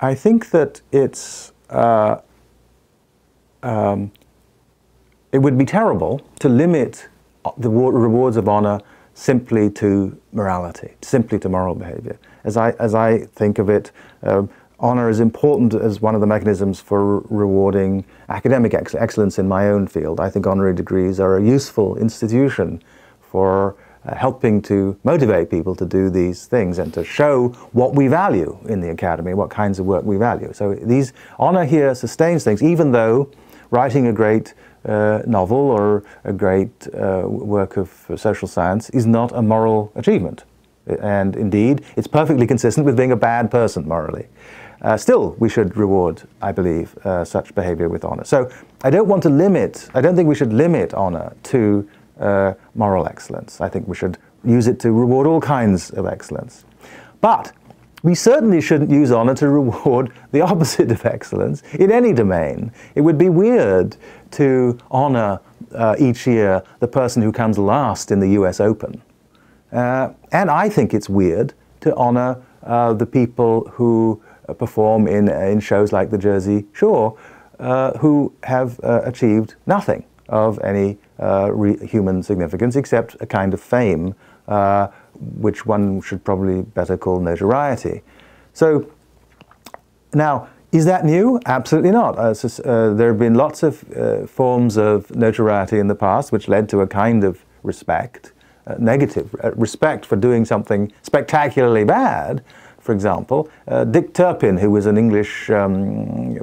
I think that it's it would be terrible to limit the rewards of honor simply to morality, simply to moral behavior. As I think of it, honor is important as one of the mechanisms for rewarding academic excellence in my own field. I think honorary degrees are a useful institution for helping to motivate people to do these things and to show what we value in the academy, what kinds of work we value. So these honor here sustains things, even though writing a great novel or a great work of social science is not a moral achievement. And indeed, it's perfectly consistent with being a bad person morally. Still, we should reward, I believe, such behavior with honor. So I don't want to limit, I don't think we should limit honor to moral excellence. I think we should use it to reward all kinds of excellence. But we certainly shouldn't use honor to reward the opposite of excellence in any domain. It would be weird to honor each year the person who comes last in the US Open. And I think it's weird to honor the people who perform in shows like the Jersey Shore, who have achieved nothing of any human significance except a kind of fame, which one should probably better call notoriety. So now, is that new? Absolutely not. There have been lots of forms of notoriety in the past which led to a kind of respect. Negative respect for doing something spectacularly bad. For example, Dick Turpin, who was an English,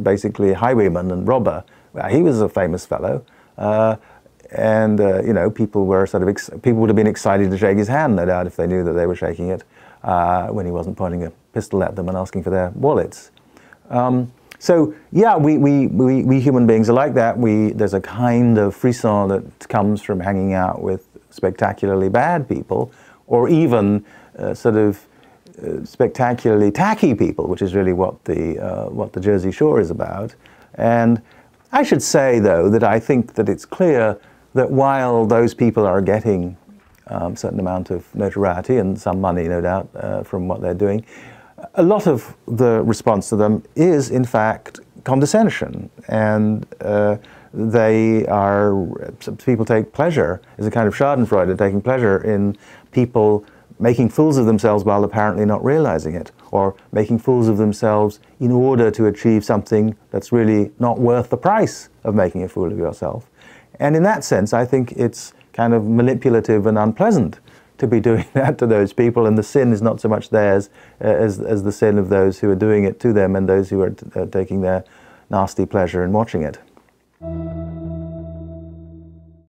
basically highwayman and robber, he was a famous fellow, and you know, people were sort of people would have been excited to shake his hand, no doubt, if they knew that they were shaking it when he wasn't pointing a pistol at them and asking for their wallets. So yeah, we human beings are like that. There's a kind of frisson that comes from hanging out with spectacularly bad people, or even sort of spectacularly tacky people, which is really what the Jersey Shore is about. And I should say, though, that I think that it's clear that while those people are getting a certain amount of notoriety and some money, no doubt, from what they're doing, a lot of the response to them is, in fact, condescension, and people take pleasure, as a kind of schadenfreude, in taking pleasure in people making fools of themselves while apparently not realizing it, or making fools of themselves in order to achieve something that's really not worth the price of making a fool of yourself. And in that sense, I think it's kind of manipulative and unpleasant to be doing that to those people, and the sin is not so much theirs as the sin of those who are doing it to them and those who are taking their nasty pleasure in watching it.